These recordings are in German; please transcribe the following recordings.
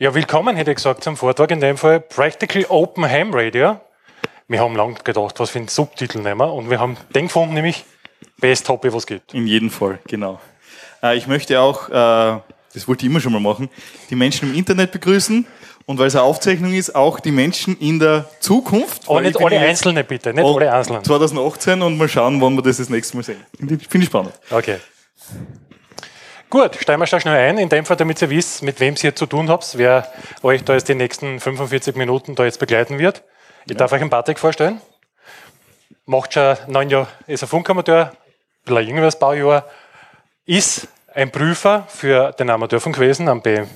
Ja, willkommen, hätte ich gesagt, zum Vortrag, in dem Fall Practically Open Ham Radio. Wir haben lange gedacht, was für einen Subtitel nehmen wir, und wir haben den gefunden, nämlich Best Hobby, was es gibt. In jedem Fall, genau. Ich möchte auch, das wollte ich immer schon mal machen, die Menschen im Internet begrüßen und weil es eine Aufzeichnung ist, auch die Menschen in der Zukunft. Aber nicht alle Einzelnen bitte, nicht alle Einzelnen. 2018 und mal schauen, wann wir das nächste Mal sehen. Finde ich spannend. Okay. Gut, steigen wir schnell ein, in dem Fall, damit ihr wisst, mit wem ihr zu tun habt, wer euch da jetzt die nächsten 45 Minuten da jetzt begleiten wird. Ich darf euch einen Patrick vorstellen. Macht schon 9 Jahre, ist ein Funkamateur, ein bisschen jünger als Baujahr, ist ein Prüfer für den Amateurfunk gewesen, am BM,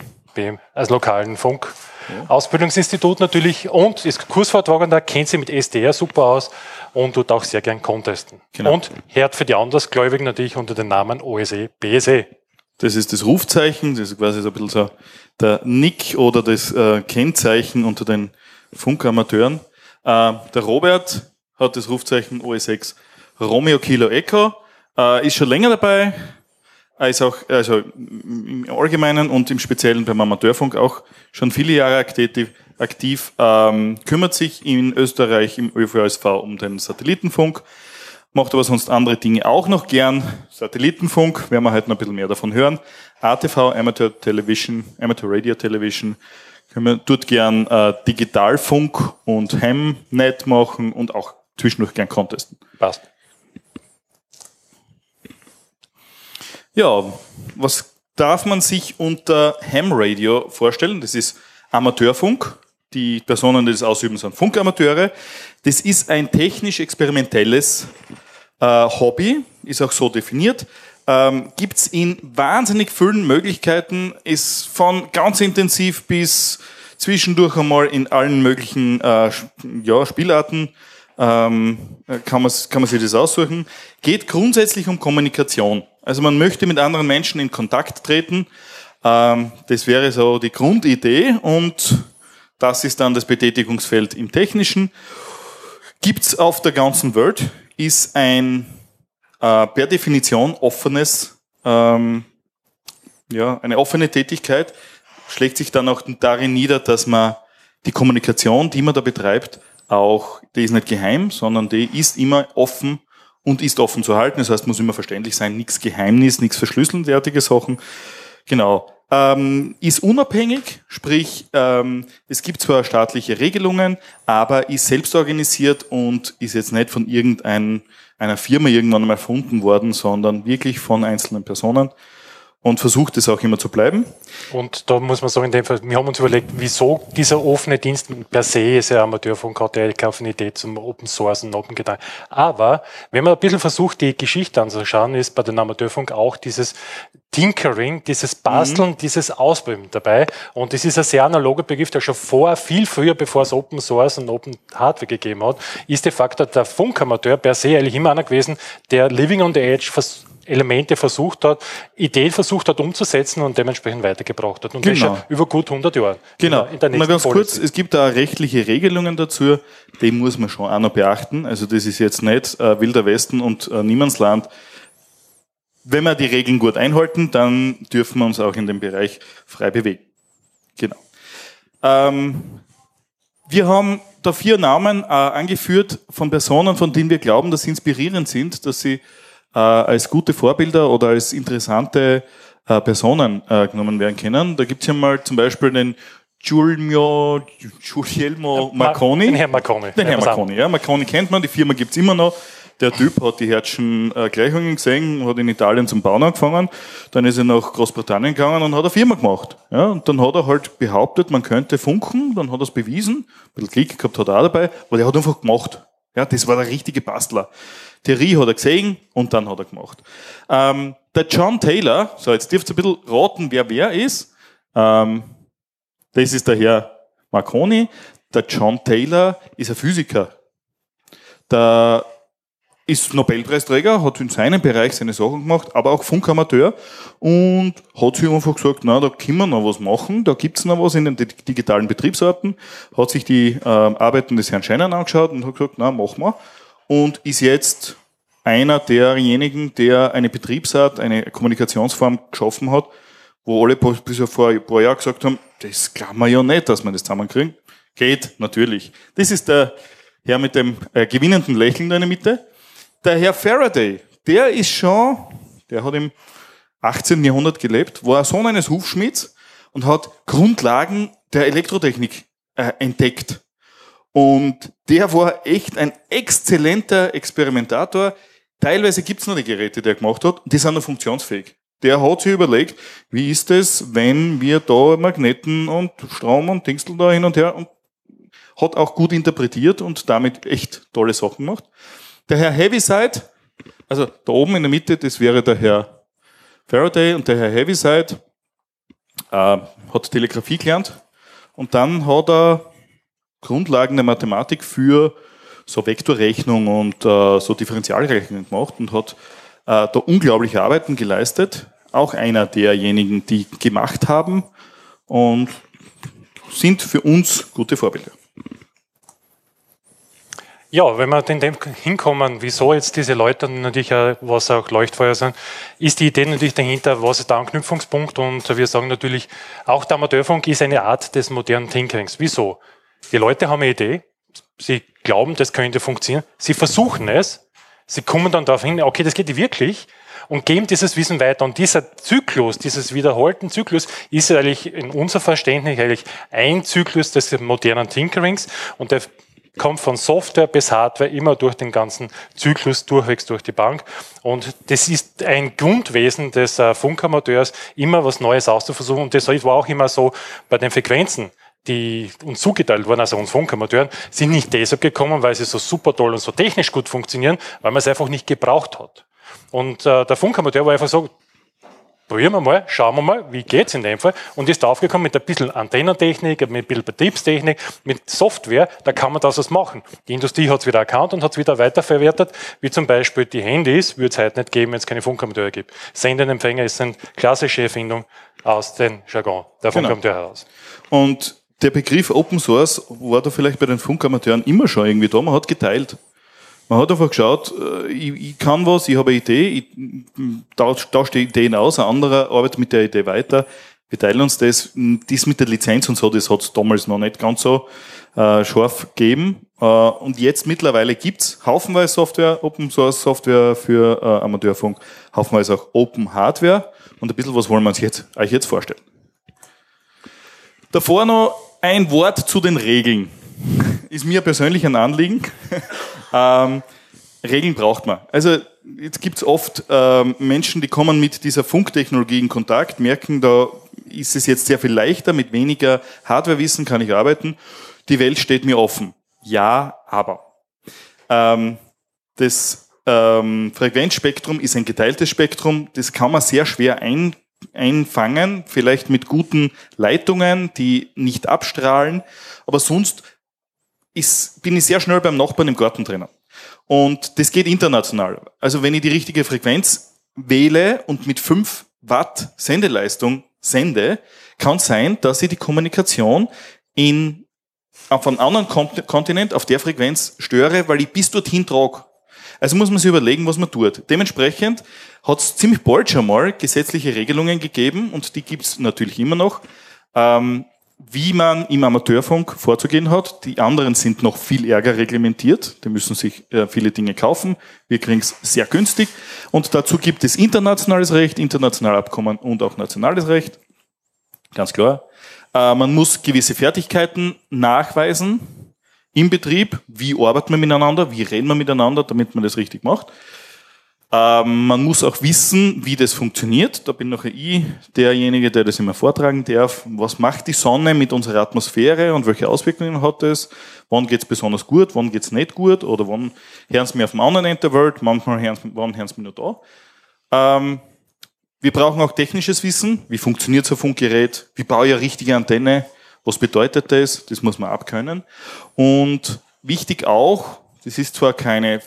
als lokalen Funk-Ausbildungsinstitut natürlich, und ist Kursvortragender, kennt sich mit SDR super aus und tut auch sehr gern Contesten. Genau. Und hört für die Andersgläubigen natürlich unter dem Namen OSE-BSE. Das ist das Rufzeichen, das ist quasi so ein bisschen so der Nick oder das Kennzeichen unter den Funkamateuren. Der Robert hat das Rufzeichen OSX Romeo Kilo Echo, ist schon länger dabei, ist auch im Allgemeinen und im Speziellen beim Amateurfunk auch schon viele Jahre aktiv kümmert sich in Österreich im ÖVSV um den Satellitenfunk. Macht aber sonst andere Dinge auch noch gern. Satellitenfunk, werden wir heute noch ein bisschen mehr davon hören. ATV, Amateur Television, Amateur Radio Television. Können wir dort gern Digitalfunk und Hamnet machen und auch zwischendurch gern contesten. Passt. Ja, was darf man sich unter Ham-Radio vorstellen? Das ist Amateurfunk. Die Personen, die das ausüben, sind Funkamateure. Das ist ein technisch-experimentelles Hobby, ist auch so definiert. Gibt es in wahnsinnig vielen Möglichkeiten, ist von ganz intensiv bis zwischendurch einmal in allen möglichen Spielarten, kann man sich das aussuchen. Geht grundsätzlich um Kommunikation. Also man möchte mit anderen Menschen in Kontakt treten. Das wäre so die Grundidee und das ist dann das Betätigungsfeld im Technischen. Gibt's auf der ganzen Welt, ist ein per Definition offenes, eine offene Tätigkeit, schlägt sich dann auch darin nieder, dass man die Kommunikation, die man da betreibt, auch, die ist nicht geheim, sondern die ist immer offen und ist offen zu halten. Das heißt, muss immer verständlich sein, nichts Geheimnis, nichts verschlüsseln, derartige Sachen. Genau. Ist unabhängig, sprich, es gibt zwar staatliche Regelungen, aber ist selbst organisiert und ist jetzt nicht von einer Firma irgendwann mal erfunden worden, sondern wirklich von einzelnen Personen und versucht es auch immer zu bleiben. Und da muss man sagen, in dem Fall, wir haben uns überlegt, wieso dieser offene Dienst per se ist ja Amateurfunk, hat ja keine Affinität zum Open Source und Open Gedanken. Aber wenn man ein bisschen versucht, die Geschichte anzuschauen, ist bei den Amateurfunk auch dieses Tinkering, dieses Basteln, dieses Ausbilden dabei. Und das ist ein sehr analoger Begriff, der schon viel früher, bevor es Open Source und Open Hardware gegeben hat, ist de facto der Funkamateur per se eigentlich immer einer gewesen, der Living on the Edge Elemente versucht hat, Ideen versucht hat umzusetzen und dementsprechend weitergebracht hat. Und das schon über gut 100 Jahre. Genau. Mal ganz kurz, es gibt da rechtliche Regelungen dazu, die muss man schon auch noch beachten. Also das ist jetzt nicht Wilder Westen und Niemandsland. Wenn wir die Regeln gut einhalten, dann dürfen wir uns auch in dem Bereich frei bewegen. Genau. Wir haben da 4 Namen angeführt von Personen, von denen wir glauben, dass sie inspirierend sind, dass sie als gute Vorbilder oder als interessante Personen genommen werden können. Da gibt's ja mal zum Beispiel den Guglielmo Marconi. Den Herrn Marconi. Marconi kennt man, die Firma gibt's immer noch. Der Typ hat die Herzschen Gleichungen gesehen, hat in Italien zum Bauen angefangen, dann ist er nach Großbritannien gegangen und hat eine Firma gemacht. Ja, und dann hat er halt behauptet, man könnte funken, dann hat er es bewiesen, ein bisschen Klick gehabt hat er auch dabei, aber der hat einfach gemacht. Ja, das war der richtige Bastler. Theorie hat er gesehen und dann hat er gemacht. Der John Taylor, so jetzt dürft ihr ein bisschen raten, wer ist. Das ist der Herr Marconi. Der John Taylor ist ein Physiker. Der ist Nobelpreisträger, hat in seinem Bereich seine Sachen gemacht, aber auch Funkamateur und hat sich einfach gesagt, na, da können wir noch was machen, da gibt's noch was in den digitalen Betriebsorten, hat sich die Arbeiten des Herrn Scheinen angeschaut und hat gesagt, na, machen wir. Und ist jetzt einer derjenigen, der eine Betriebsart, eine Kommunikationsform geschaffen hat, wo alle bis vor ein paar Jahren gesagt haben, das glauben wir ja nicht, dass wir das zusammenkriegen. Geht, natürlich. Das ist der Herr mit dem gewinnenden Lächeln da in der Mitte. Der Herr Faraday, der ist schon, der hat im 18. Jahrhundert gelebt, war Sohn eines Hufschmieds und hat Grundlagen der Elektrotechnik entdeckt. Und der war echt ein exzellenter Experimentator. Teilweise gibt's noch die Geräte, die er gemacht hat, die sind noch funktionsfähig. Der hat sich überlegt, wie ist es, wenn wir da Magneten und Strom und Dingsel da hin und her, und hat auch gut interpretiert und damit echt tolle Sachen gemacht. Der Herr Heaviside, also da oben in der Mitte, das wäre der Herr Faraday, und der Herr Heaviside hat Telegrafie gelernt und dann hat er Grundlagen der Mathematik für so Vektorrechnung und so Differentialrechnung gemacht und hat da unglaubliche Arbeiten geleistet. Auch einer derjenigen, die gemacht haben, und sind für uns gute Vorbilder. Ja, wenn wir dem hinkommen, wieso jetzt diese Leute natürlich auch, was auch Leuchtfeuer sind, ist die Idee natürlich dahinter, was ist der Anknüpfungspunkt, und wir sagen natürlich, auch der Amateurfunk ist eine Art des modernen Thinkings. Wieso? Die Leute haben eine Idee, sie glauben, das könnte funktionieren, sie versuchen es, sie kommen dann darauf hin, okay, das geht wirklich, und geben dieses Wissen weiter. Und dieser Zyklus, dieses wiederholten Zyklus, ist eigentlich in unser Verständnis eigentlich ein Zyklus des modernen Tinkerings, und der kommt von Software bis Hardware immer durch den ganzen Zyklus durchwegs durch die Bank. Und das ist ein Grundwesen des Funkamateurs, immer was Neues auszuversuchen, und das war auch immer so bei den Frequenzen, die uns zugeteilt wurden, also uns Funkamateuren, sind nicht deshalb gekommen, weil sie so super toll und so technisch gut funktionieren, weil man es einfach nicht gebraucht hat. Und der Funkamateur war einfach so, probieren wir mal, schauen wir mal, wie geht's in dem Fall, und ist da aufgekommen mit ein bisschen Antennentechnik, mit ein bisschen Betriebstechnik, mit Software, da kann man das was machen. Die Industrie hat es wieder erkannt und hat es wieder weiterverwertet, wie zum Beispiel die Handys, würde es heute nicht geben, wenn es keine Funkamateure gibt. Sender und Empfänger ist eine klassische Erfindung aus dem Jargon der Funkamateure heraus. Und der Begriff Open Source war da vielleicht bei den Funkamateuren immer schon irgendwie da. Man hat geteilt. Man hat einfach geschaut, ich kann was, ich habe eine Idee, ich tausche die Ideen aus, ein anderer arbeitet mit der Idee weiter. Wir teilen uns das. Das mit der Lizenz und so, das hat es damals noch nicht ganz so scharf gegeben. Und jetzt mittlerweile gibt's haufenweise Software, Open Source Software für Amateurfunk, haufenweise auch Open Hardware. Und ein bisschen was wollen wir uns euch jetzt vorstellen. Davor noch ein Wort zu den Regeln. Ist mir persönlich ein Anliegen. Regeln braucht man. Also jetzt gibt's oft Menschen, die kommen mit dieser Funktechnologie in Kontakt, merken, da ist es jetzt sehr viel leichter, mit weniger Hardwarewissen kann ich arbeiten. Die Welt steht mir offen. Ja, aber. Das Frequenzspektrum ist ein geteiltes Spektrum. Das kann man sehr schwer einfangen, vielleicht mit guten Leitungen, die nicht abstrahlen, aber sonst bin ich sehr schnell beim Nachbarn im Garten drinnen. Und das geht international. Also wenn ich die richtige Frequenz wähle und mit 5 Watt Sendeleistung sende, kann sein, dass ich die Kommunikation auf einem anderen Kontinent auf der Frequenz störe, weil ich bis dorthin trage. Also muss man sich überlegen, was man tut. Dementsprechend hat es ziemlich bald schon mal gesetzliche Regelungen gegeben, und die gibt es natürlich immer noch, wie man im Amateurfunk vorzugehen hat. Die anderen sind noch viel ärger reglementiert. Die müssen sich viele Dinge kaufen. Wir kriegen es sehr günstig. Und dazu gibt es internationales Recht, internationale Abkommen und auch nationales Recht. Ganz klar. Man muss gewisse Fertigkeiten nachweisen im Betrieb. Wie arbeitet man miteinander? Wie reden wir miteinander, damit man das richtig macht? Man muss auch wissen, wie das funktioniert. Da bin noch ich derjenige, der das immer vortragen darf. Was macht die Sonne mit unserer Atmosphäre und welche Auswirkungen hat das? Wann geht's besonders gut, wann geht's nicht gut? Oder wann hören sie mir auf dem anderen Ende der Welt, manchmal hören sie mir nur da. Wir brauchen auch technisches Wissen. Wie funktioniert so ein Funkgerät? Wie baue ich eine richtige Antenne? Was bedeutet das? Das muss man abkönnen. Und wichtig auch, das ist zwar keine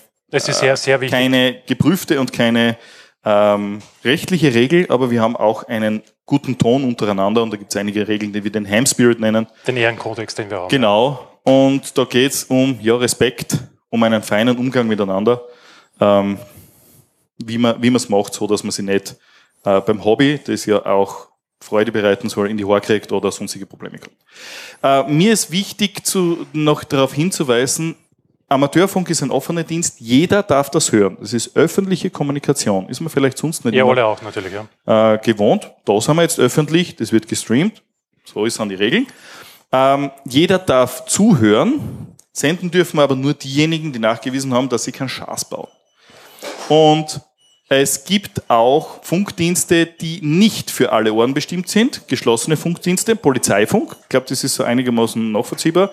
geprüfte und keine rechtliche Regel, aber wir haben auch einen guten Ton untereinander, und da gibt es einige Regeln, die wir den Ham-Spirit nennen. Den Ehrenkodex, den wir haben. Genau. Und da geht es um Respekt, um einen feinen Umgang miteinander, wie man es macht, so dass man sich nicht beim Hobby, das ja auch Freude bereiten soll, in die Haare kriegt oder sonstige Probleme kriegt. Mir ist wichtig, noch darauf hinzuweisen, Amateurfunk ist ein offener Dienst, jeder darf das hören. Das ist öffentliche Kommunikation. Ist man vielleicht sonst nicht alle auch natürlich, ja. Gewohnt. Da sind wir jetzt öffentlich, das wird gestreamt. So ist an die Regeln. Jeder darf zuhören, senden dürfen aber nur diejenigen, die nachgewiesen haben, dass sie keinen Schatz bauen. Und es gibt auch Funkdienste, die nicht für alle Ohren bestimmt sind. Geschlossene Funkdienste, Polizeifunk. Ich glaube, das ist so einigermaßen nachvollziehbar.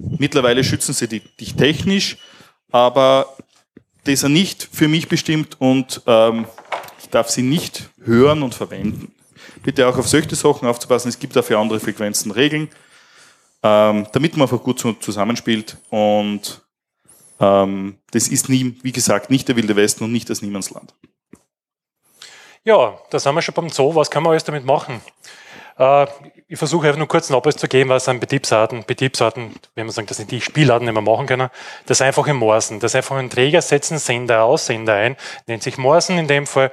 Mittlerweile schützen sie dich technisch, aber die sind nicht für mich bestimmt und ich darf sie nicht hören und verwenden. Bitte auch auf solche Sachen aufzupassen. Es gibt dafür andere Frequenzen, Regeln, damit man einfach gut zusammenspielt und das ist, wie gesagt, nicht der Wilde Westen und nicht das Niemandsland. Ja, da sind wir schon beim Zoo. Was kann man alles damit machen? Ich versuche einfach nur kurz einen Abriss zu geben, was an Betriebsarten, wenn man sagt, das sind die Spielarten, die wir machen können, das einfache Morsen, das einfache einen Träger setzen, Sender aus, Sender ein, nennt sich Morsen in dem Fall,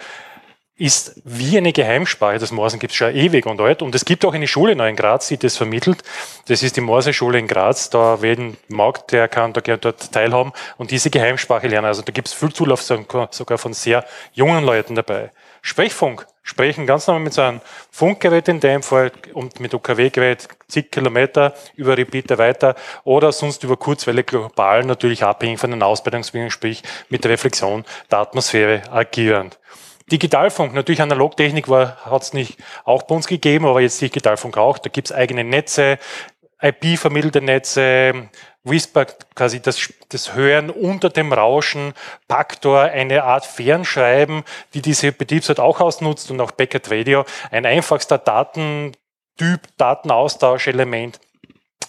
ist wie eine Geheimsprache. Das Morsen gibt es schon ewig und alt. Und es gibt auch eine Schule noch in Graz, die das vermittelt. Das ist die Morse-Schule in Graz. Da jeden mag, der kann dort teilhaben und diese Geheimsprache lernen. Also da gibt es viel Zulauf sogar von sehr jungen Leuten dabei. Sprechfunk. Sprechen ganz normal mit so einem Funkgerät in dem Fall und mit UKW-Gerät zig Kilometer über Repeater weiter oder sonst über Kurzwelle global natürlich abhängig von den Ausbreitungsbedingungen, sprich mit der Reflexion der Atmosphäre agierend. Digitalfunk, natürlich Analogtechnik hat es nicht auch bei uns gegeben, aber jetzt Digitalfunk auch. Da gibt es eigene Netze, IP-vermittelte Netze, Whisper, quasi das Hören unter dem Rauschen, Paktor, eine Art Fernschreiben, die diese Betriebsart auch ausnutzt und auch Packet Radio, ein einfachster Datentyp, Datenaustausche-Element,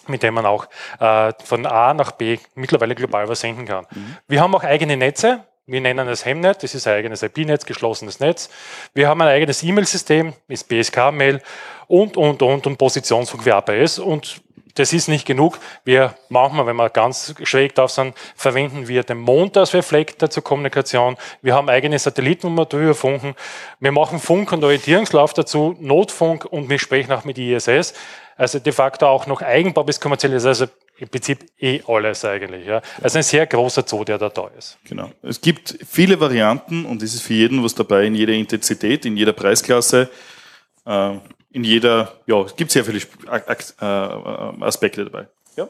mit dem man auch von A nach B mittlerweile global was senden kann. Mhm. Wir haben auch eigene Netze. Wir nennen das Hamnet, das ist ein eigenes IP-Netz, geschlossenes Netz. Wir haben ein eigenes E-Mail-System, ist BSK-Mail und Positionsfunk wie APS. Und das ist nicht genug. Wir manchmal, wenn wir ganz schräg drauf sind, verwenden wir den Mond als Reflektor zur Kommunikation. Wir haben eigene Satelliten, wo wir drüber funken. Wir machen Funk- und Orientierungslauf dazu, Notfunk und wir sprechen auch mit ISS. Also de facto auch noch Eigenbau bis kommerzielles, also im Prinzip alles eigentlich. Ja. Also ein sehr großer Zoo, der da ist. Genau. Es gibt viele Varianten und es ist für jeden was dabei, in jeder Intensität, in jeder Preisklasse, in jeder, ja, es gibt sehr viele Aspekte dabei. Ja.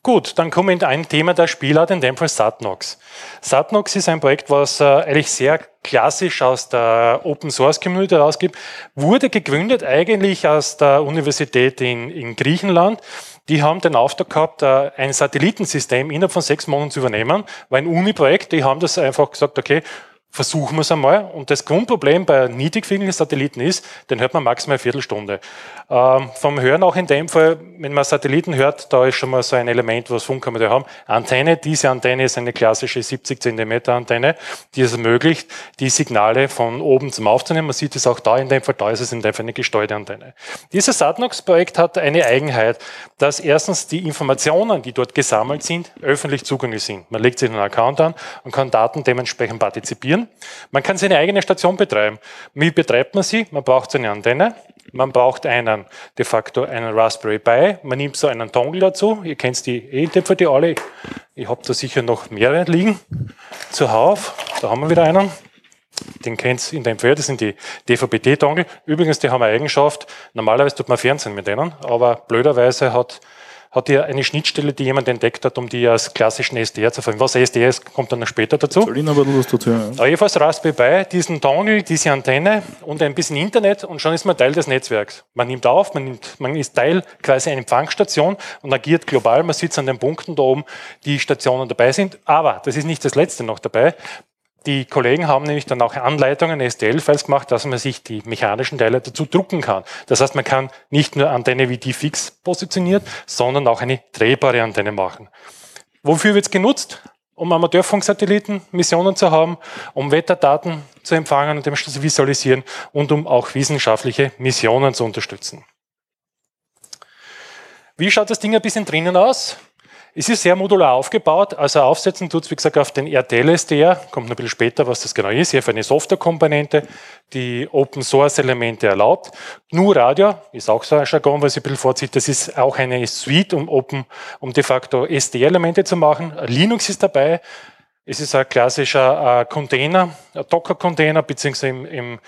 Gut, dann kommen wir in ein Thema der Spielart, in dem Fall SatNOGS. SatNOGS ist ein Projekt, was eigentlich sehr klassisch aus der Open-Source-Community herausgibt. Wurde gegründet eigentlich aus der Universität in Griechenland. Die haben den Auftrag gehabt, ein Satellitensystem innerhalb von 6 Monaten zu übernehmen. War ein Uni-Projekt, die haben das einfach gesagt, okay, versuchen wir es einmal. Und das Grundproblem bei niedrigfrequenten Satelliten ist, den hört man maximal eine Viertelstunde. Vom Hören auch in dem Fall, wenn man Satelliten hört, da ist schon mal so ein Element, was Funk kann man da haben. Antenne, diese Antenne ist eine klassische 70 cm Antenne, die es ermöglicht, die Signale von oben zum aufzunehmen. Man sieht es auch da in dem Fall, da ist es in dem Fall eine gesteuerte Antenne. Dieses SatNOGS-Projekt hat eine Eigenheit, dass erstens die Informationen, die dort gesammelt sind, öffentlich zugänglich sind. Man legt sich einen Account an und kann Daten dementsprechend partizipieren. Man kann seine eigene Station betreiben. Wie betreibt man sie? Man braucht so eine Antenne, man braucht de facto einen Raspberry Pi, man nimmt so einen Dongle dazu, ihr kennt die E-Töpfe, die alle, ich habe da sicher noch mehrere liegen, zuhauf, da haben wir wieder einen. Den kennt's in dem Fall, das sind die DVB-T-Dongle. Übrigens, die haben eine Eigenschaft, normalerweise tut man Fernsehen mit denen, aber blöderweise hat ja eine Schnittstelle, die jemand entdeckt hat, um die als klassischen SDR zu verwenden. Was SDR ist, kommt dann noch später dazu. Aber jedenfalls Raspberry Pi, diesen Dongle, diese Antenne und ein bisschen Internet und schon ist man Teil des Netzwerks. Man nimmt auf, man ist Teil quasi einer Empfangsstation und agiert global. Man sitzt an den Punkten da oben, die Stationen dabei sind. Aber das ist nicht das Letzte noch dabei. Die Kollegen haben nämlich dann auch Anleitungen, STL-Files gemacht, dass man sich die mechanischen Teile dazu drucken kann. Das heißt, man kann nicht nur Antenne wie die fix positioniert, sondern auch eine drehbare Antenne machen. Wofür wird es genutzt? Um Amateurfunksatelliten, Missionen zu haben, um Wetterdaten zu empfangen und dem zu visualisieren und um auch wissenschaftliche Missionen zu unterstützen. Wie schaut das Ding ein bisschen drinnen aus? Es ist sehr modular aufgebaut, also aufsetzen tut es, wie gesagt, auf den RTL-SDR, kommt noch ein bisschen später, was das genau ist. Hier für eine Softwarekomponente, die Open-Source-Elemente erlaubt. NuRadio ist auch so ein Jargon, was ich ein bisschen vorzieht, das ist auch eine Suite, um de facto SDR-Elemente zu machen. Linux ist dabei. Es ist ein klassischer Container, ein Docker-Container, beziehungsweise im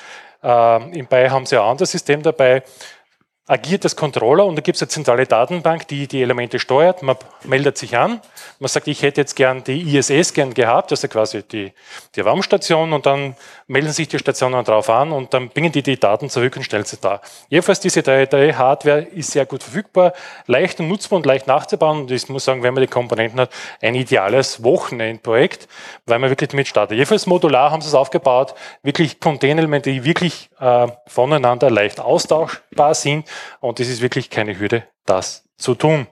BI haben sie ein anderes System dabei. Agiert das Controller und da gibt es eine zentrale Datenbank, die die Elemente steuert. Man meldet sich an, man sagt, ich hätte jetzt gern die ISS gern gehabt, also quasi die Raumstation, und dann melden sich die Stationen drauf an und dann bringen die Daten zurück und stellen sie da. Jedenfalls diese 3D-Hardware ist sehr gut verfügbar, leicht und nutzbar und leicht nachzubauen, und ich muss sagen, wenn man die Komponenten hat, ein ideales Wochenendprojekt, weil man wirklich damit startet. Jedenfalls modular haben sie es aufgebaut, wirklich Container-Elemente, die wirklich voneinander leicht austauschbar sind. Und es ist wirklich keine Hürde, das zu tun.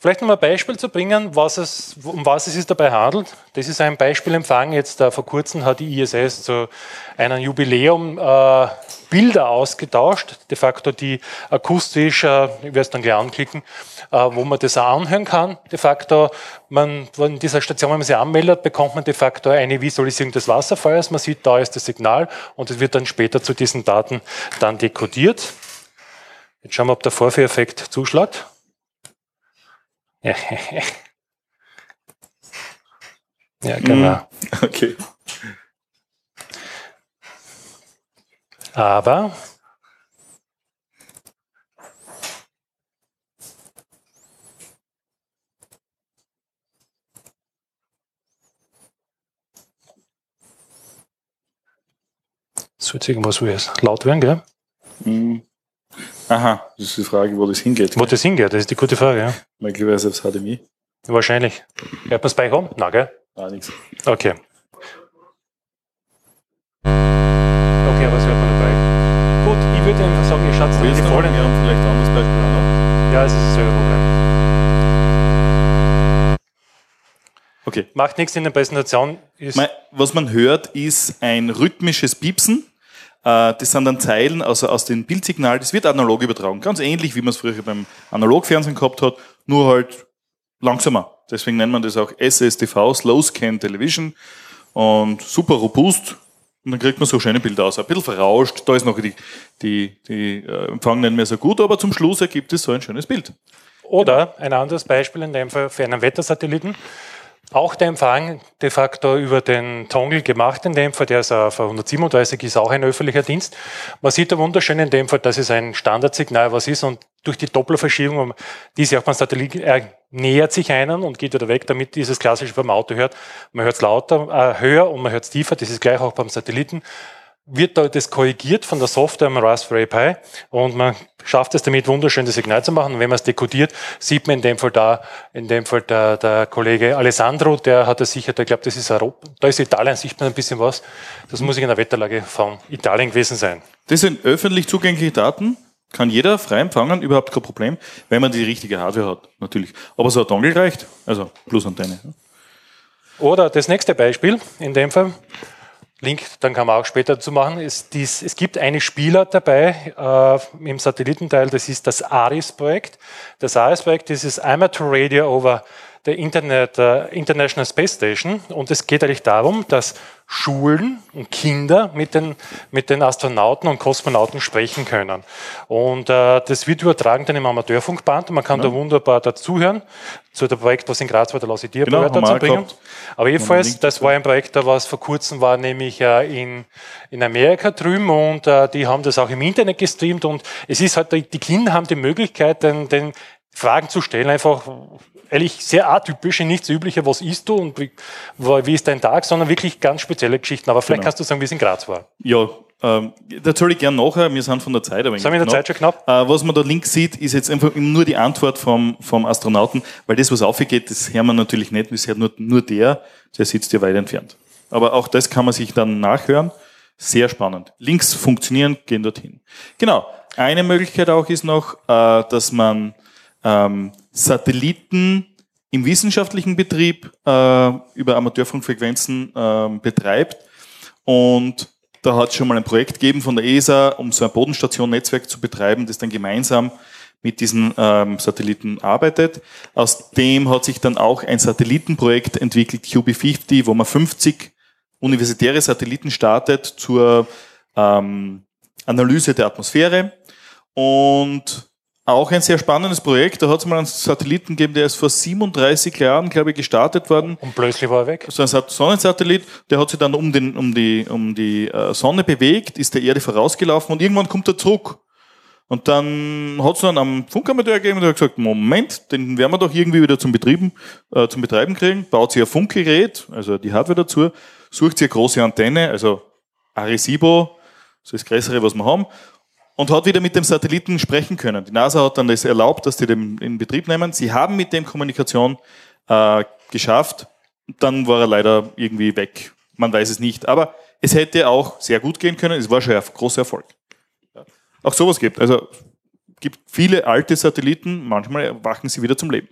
Vielleicht noch mal ein Beispiel zu bringen, um was es sich dabei handelt. Das ist ein Beispielempfang. Jetzt vor kurzem hat die ISS zu einem Jubiläum Bilder ausgetauscht, de facto die akustisch, ich werde es dann gleich anklicken, wo man das auch anhören kann. De facto, in dieser Station, wenn man sich anmeldet, bekommt man de facto eine Visualisierung des Wasserfalls. Man sieht, da ist das Signal und es wird dann später zu diesen Daten dann dekodiert. Jetzt schauen wir, ob der Vorführeffekt zuschlägt. Ja, genau. Okay. Aber das wird irgendwas laut werden, gell? Mhm. Aha, das ist die Frage, wo das hingeht. Wo das hingeht, das ist die gute Frage, ja. Möglicherweise aufs HDMI. Wahrscheinlich. Hört man es bei Home? Nein, gell? Nein, nichts. Okay. Okay, aber es hört man dabei. Gut, ich würde einfach sagen, ihr schaut es dann in die Folien. Wir haben vielleicht ein anderes Beispiel auch noch. Ja, es ist dasselbe Problem. Okay. Macht nichts in der Präsentation. Was man hört, ist ein rhythmisches Piepsen. Das sind dann Zeilen also aus dem Bildsignal, das wird analog übertragen. Ganz ähnlich, wie man es früher beim Analogfernsehen gehabt hat, nur halt langsamer. Deswegen nennt man das auch SSTV, Slow Scan Television, und super robust. Und dann kriegt man so schöne Bilder aus. Ein bisschen verrauscht, da ist noch die Empfang nicht mehr so gut, aber zum Schluss ergibt es so ein schönes Bild. Oder ein anderes Beispiel in dem Fall für einen Wettersatelliten. Auch der Empfang de facto über den Dongle gemacht, in dem Fall, der ist auf 137, ist auch ein öffentlicher Dienst. Man sieht da wunderschön in dem Fall, dass es ein Standardsignal was ist, und durch die Dopplerverschiebung, die ist ja auch beim Satelliten, nähert sich einem und geht wieder weg, damit dieses klassische beim Auto hört. Man hört es lauter, höher und man hört es tiefer, das ist gleich auch beim Satelliten. Wird da das korrigiert von der Software am Raspberry Pi und man schafft es damit, wunderschön das Signal zu machen. Und wenn man es dekodiert, sieht man in dem Fall der Kollege Alessandro, der hat das sicher, ich glaube, das ist Europa, da ist Italien, sieht man ein bisschen was. Das muss ich in der Wetterlage von Italien gewesen sein. Das sind öffentlich zugängliche Daten, kann jeder frei empfangen, überhaupt kein Problem, wenn man die richtige Hardware hat, natürlich. Aber so ein Dongle reicht, also Plusantenne. Oder das nächste Beispiel, in dem Fall, Link, dann kann man auch später dazu machen. Es gibt einen Spieler dabei im Satellitenteil, das ist das ARIS-Projekt. Das ARIS-Projekt ist das Amateur Radio over the Internet, International Space Station. Und es geht eigentlich darum, dass Schulen und Kinder mit den Astronauten und Kosmonauten sprechen können. Und das wird übertragen dann im Amateurfunkband. Man kann da wunderbar dazuhören. Zu dem Projekt, was in Graz war, der Lausitia gehört dazu bringen. Aber jedenfalls, das war ein Projekt, was vor kurzem war, nämlich in Amerika drüben, und die haben das auch im Internet gestreamt, und es ist halt, die Kinder haben die Möglichkeit, den Fragen zu stellen, einfach ehrlich sehr atypisch, nichts üblicher, was isst du und wie ist dein Tag, sondern wirklich ganz spezielle Geschichten. Aber vielleicht kannst du sagen, wie es in Graz war. Ja, da erzähle ich gerne nachher, wir sind von der Zeit. Sind wir in der Zeit schon knapp? Was man da links sieht, ist jetzt einfach nur die Antwort vom Astronauten, weil das, was aufgeht, das hört man natürlich nicht, das hört nur der sitzt ja weit entfernt. Aber auch das kann man sich dann nachhören. Sehr spannend. Links funktionieren, gehen dorthin. Genau. Eine Möglichkeit auch ist noch, dass man Satelliten im wissenschaftlichen Betrieb über Amateurfunkfrequenzen betreibt, und da hat es schon mal ein Projekt gegeben von der ESA, um so ein Bodenstation-Netzwerk zu betreiben, das dann gemeinsam mit diesen Satelliten arbeitet. Aus dem hat sich dann auch ein Satellitenprojekt entwickelt, QB50, wo man 50 universitäre Satelliten startet zur Analyse der Atmosphäre. Und auch ein sehr spannendes Projekt. Da hat es mal einen Satelliten gegeben, der ist vor 37 Jahren, glaube ich, gestartet worden. Und plötzlich war er weg. So ein Sonnensatellit, der hat sich dann um die Sonne bewegt, ist der Erde vorausgelaufen und irgendwann kommt er zurück. Und dann hat es dann am Funkamateur gegeben, der hat gesagt, Moment, den werden wir doch irgendwie wieder zum Betreiben kriegen. Baut sich ein Funkgerät, also die Hardware dazu, sucht sich eine große Antenne, also Arecibo, so das Größere, was wir haben, und hat wieder mit dem Satelliten sprechen können. Die NASA hat dann das erlaubt, dass die den in Betrieb nehmen. Sie haben mit dem Kommunikation geschafft. Dann war er leider irgendwie weg. Man weiß es nicht. Aber es hätte auch sehr gut gehen können. Es war schon ein großer Erfolg. Ja. Auch sowas gibt. Also gibt viele alte Satelliten. Manchmal erwachen sie wieder zum Leben.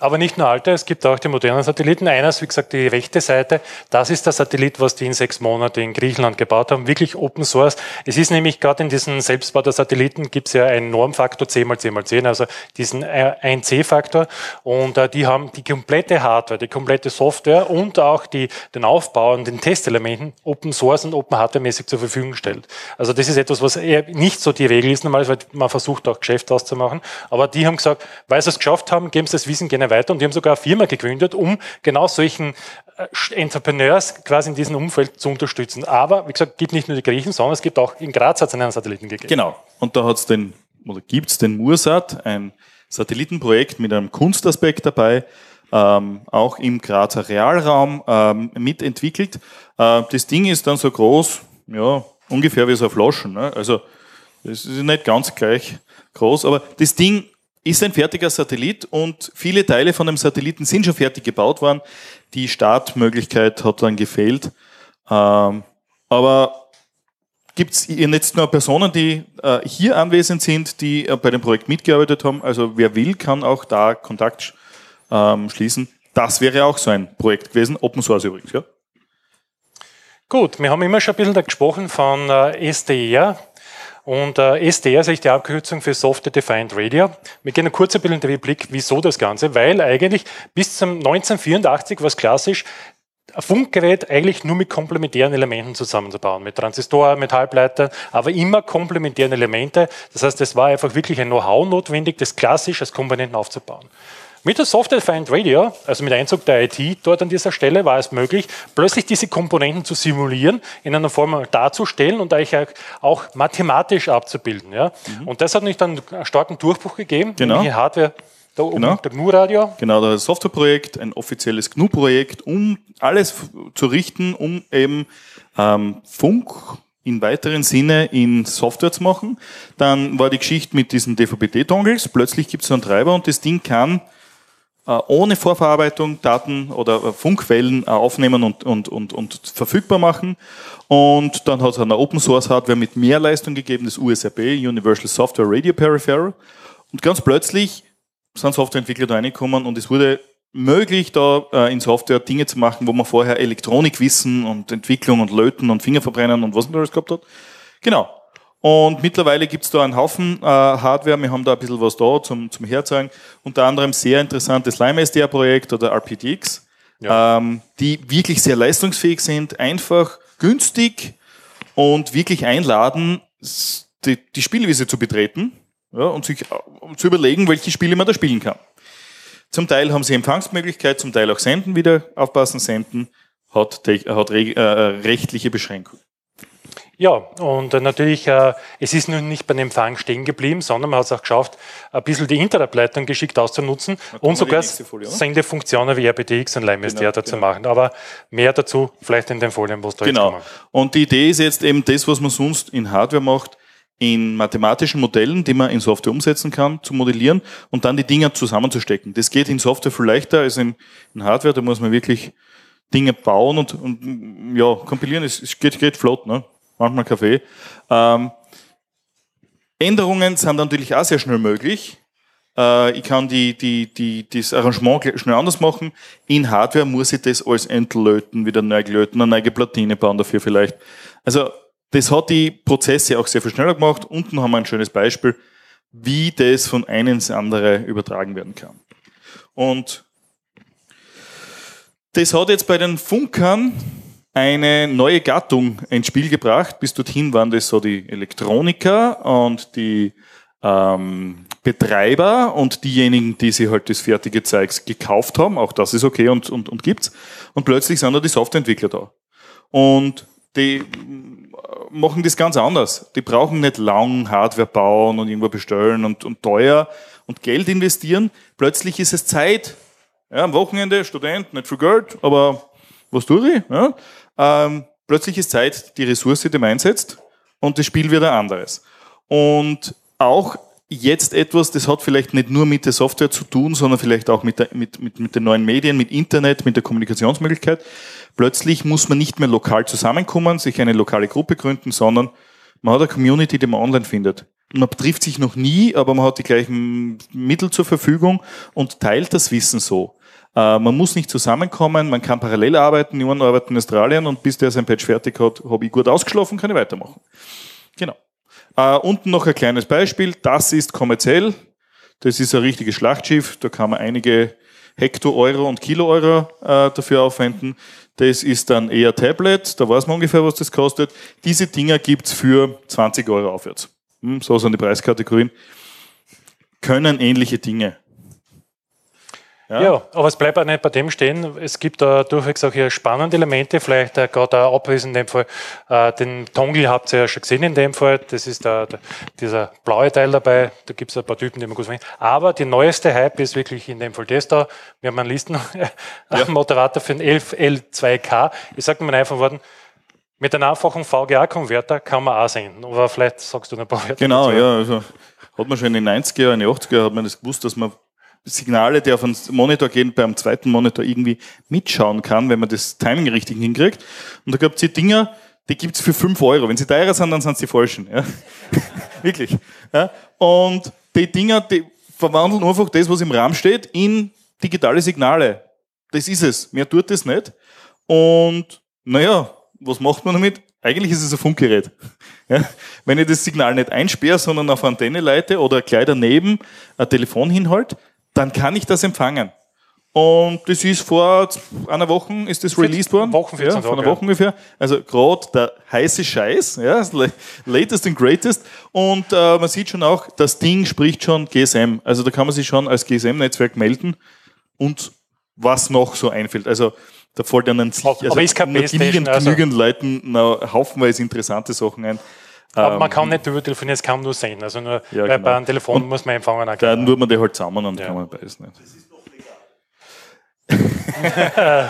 Aber nicht nur alte, es gibt auch die modernen Satelliten. Eines, wie gesagt, die rechte Seite, das ist der Satellit, was die in 6 Monaten in Griechenland gebaut haben. Wirklich Open Source. Es ist nämlich gerade in diesen Selbstbau der Satelliten gibt es ja einen Normfaktor 10×10×10, also diesen 1C-Faktor. Und die haben die komplette Hardware, die komplette Software und auch den Aufbau und den Testelementen Open Source und Open Hardware-mäßig zur Verfügung gestellt. Also das ist etwas, was eher nicht so die Regel ist, normal, weil man versucht auch Geschäft auszumachen. Aber die haben gesagt, weil sie es geschafft haben, geben sie das Wissen gerne weiter, und die haben sogar eine Firma gegründet, um genau solchen Entrepreneurs quasi in diesem Umfeld zu unterstützen. Aber, wie gesagt, es gibt nicht nur die Griechen, sondern es gibt auch in Graz hat es einen Satelliten gegeben. Genau. Und da hat's gibt es den Mursat, ein Satellitenprojekt mit einem Kunstaspekt dabei, auch im Grazer Realraum mitentwickelt. Das Ding ist dann so groß, ja, ungefähr wie so ein Flaschen, ne? Also, das ist nicht ganz gleich groß, aber das Ding ist ein fertiger Satellit, und viele Teile von dem Satelliten sind schon fertig gebaut worden. Die Startmöglichkeit hat dann gefehlt. Aber gibt es jetzt nur Personen, die hier anwesend sind, die bei dem Projekt mitgearbeitet haben? Also wer will, kann auch da Kontakt schließen. Das wäre auch so ein Projekt gewesen, Open Source übrigens, ja. Gut, wir haben immer schon ein bisschen da gesprochen von SDR. Und SDR ist eigentlich die Abkürzung für Software Defined Radio. Wir gehen kurz ein bisschen in den Blick, wieso das Ganze, weil eigentlich bis zum 1984 war es klassisch, ein Funkgerät eigentlich nur mit komplementären Elementen zusammenzubauen, mit Transistoren, mit Halbleitern, aber immer komplementären Elemente. Das heißt, es war einfach wirklich ein Know-how notwendig, das klassisch als Komponenten aufzubauen. Mit der Software-Defined Radio, also mit Einzug der IT dort an dieser Stelle, war es möglich, plötzlich diese Komponenten zu simulieren, in einer Form darzustellen und eigentlich auch mathematisch abzubilden. Ja? Mhm. Und das hat nämlich dann einen starken Durchbruch gegeben. Genau. Die Hardware da oben, genau. Der GNU-Radio. Genau, das Softwareprojekt, ein offizielles GNU-Projekt, um alles zu richten, um eben Funk in weiteren Sinne in Software zu machen. Dann war die Geschichte mit diesen DVB-T-Dongles. Plötzlich gibt es so einen Treiber und das Ding kann ohne Vorverarbeitung Daten oder Funkquellen aufnehmen und verfügbar machen. Und dann hat es eine Open Source Hardware mit mehr Leistung gegeben, das USRP, Universal Software Radio Peripheral. Und ganz plötzlich sind Softwareentwickler da reingekommen und es wurde möglich, da in Software Dinge zu machen, wo man vorher Elektronikwissen und Entwicklung und Löten und Fingerverbrennen und was man da alles gehabt hat. Genau. Und mittlerweile gibt's da einen Haufen Hardware, wir haben da ein bisschen was da zum Herzeigen. Unter anderem sehr interessantes Lime-SDR-Projekt oder RPTX, ja. Die wirklich sehr leistungsfähig sind, einfach günstig und wirklich einladen, die Spielwiese zu betreten, ja, und sich zu überlegen, welche Spiele man da spielen kann. Zum Teil haben sie Empfangsmöglichkeit, zum Teil auch Senden wieder, aufpassen, Senden hat rechtliche Beschränkungen. Ja, und natürlich, es ist nun nicht beim Empfang stehen geblieben, sondern man hat es auch geschafft, ein bisschen die Interableitung geschickt auszunutzen und sogar Sendefunktionen wie RPTX und LimeSDR dazu machen. Aber mehr dazu vielleicht in den Folien, wo es da jetzt kommt. Und die Idee ist jetzt eben das, was man sonst in Hardware macht, in mathematischen Modellen, die man in Software umsetzen kann, zu modellieren und dann die Dinger zusammenzustecken. Das geht in Software viel leichter als in Hardware, da muss man wirklich Dinge bauen und ja, kompilieren, es geht flott, ne? Manchmal Kaffee. Änderungen sind natürlich auch sehr schnell möglich. Ich kann das Arrangement schnell anders machen. In Hardware muss ich das alles entlöten, wieder neu löten, eine neue Platine bauen dafür vielleicht. Also das hat die Prozesse auch sehr viel schneller gemacht. Unten haben wir ein schönes Beispiel, wie das von einem ins andere übertragen werden kann. Und das hat jetzt bei den Funkern eine neue Gattung ins Spiel gebracht. Bis dorthin waren das so die Elektroniker und die Betreiber und diejenigen, die sich halt das fertige Zeugs gekauft haben. Auch das ist okay und gibt's. Und plötzlich sind da die Softwareentwickler da. Und die machen das ganz anders. Die brauchen nicht lang Hardware bauen und irgendwo bestellen und teuer und Geld investieren. Plötzlich ist es Zeit. Ja, am Wochenende, Student, nicht viel Geld, aber was tue ich? Ja? Plötzlich ist Zeit, die Ressource, die man einsetzt, und das Spiel wird ein anderes. Und auch jetzt etwas, das hat vielleicht nicht nur mit der Software zu tun, sondern vielleicht auch mit den neuen Medien, mit Internet, mit der Kommunikationsmöglichkeit. Plötzlich muss man nicht mehr lokal zusammenkommen, sich eine lokale Gruppe gründen, sondern man hat eine Community, die man online findet. Man trifft sich noch nie, aber man hat die gleichen Mittel zur Verfügung und teilt das Wissen so. Man muss nicht zusammenkommen, man kann parallel arbeiten, jemand arbeitet in Australien und bis der sein Patch fertig hat, habe ich gut ausgeschlafen, kann ich weitermachen. Genau. Unten noch ein kleines Beispiel, das ist kommerziell, das ist ein richtiges Schlachtschiff, da kann man einige Hekto-Euro und Kilo-Euro dafür aufwenden. Das ist dann eher Tablet, da weiß man ungefähr, was das kostet. Diese Dinger gibt's für 20 Euro aufwärts. So sind die Preiskategorien. Können ähnliche Dinge. Ja, aber es bleibt auch nicht bei dem stehen. Es gibt da durchwegs auch hier spannende Elemente, vielleicht gerade auch abwesend in dem Fall. Den Dongle habt ihr ja schon gesehen in dem Fall. Das ist dieser blaue Teil dabei. Da gibt es ein paar Typen, die man gut findet. Aber die neueste Hype ist wirklich in dem Fall das da. Wir haben einen Listen-Moderator für den 11L2K. Ich sage mal einfach Worten, mit einem einfachen VGA-Konverter kann man auch sehen. Aber vielleicht sagst du noch ein paar Wörter. Genau, dazu. Ja. Also hat man schon in den 90er, in den 80er hat man das gewusst, dass man Signale, die auf einen Monitor gehen, beim zweiten Monitor irgendwie mitschauen kann, wenn man das Timing richtig hinkriegt. Und da gab es die Dinger, die gibt's für 5 Euro. Wenn sie teurer sind, dann sind sie die falschen. Ja? Wirklich. Ja? Und die Dinger, die verwandeln einfach das, was im Rahmen steht, in digitale Signale. Das ist es. Mehr tut das nicht. Und naja, was macht man damit? Eigentlich ist es ein Funkgerät. Ja? Wenn ich das Signal nicht einsperre, sondern auf Antenne leite oder gleich daneben ein Telefon hinhalte, dann kann ich das empfangen. Und das ist vor einer Woche, ist das released worden? Wochen, 14 Tage, vor einer Woche ungefähr. Also gerade der heiße Scheiß, ja, latest and greatest. Und man sieht schon auch, das Ding spricht schon GSM. Also da kann man sich schon als GSM-Netzwerk melden und was noch so einfällt. Also da fällt dann genügend Leuten haufenweise interessante Sachen ein. Aber man kann nicht darüber telefonieren, es kann nur sein. Also nur ja, genau. Bei einem Telefon und muss man empfangen. Dann tut man die halt zusammen und kann man beides nicht. Das ist doch legal.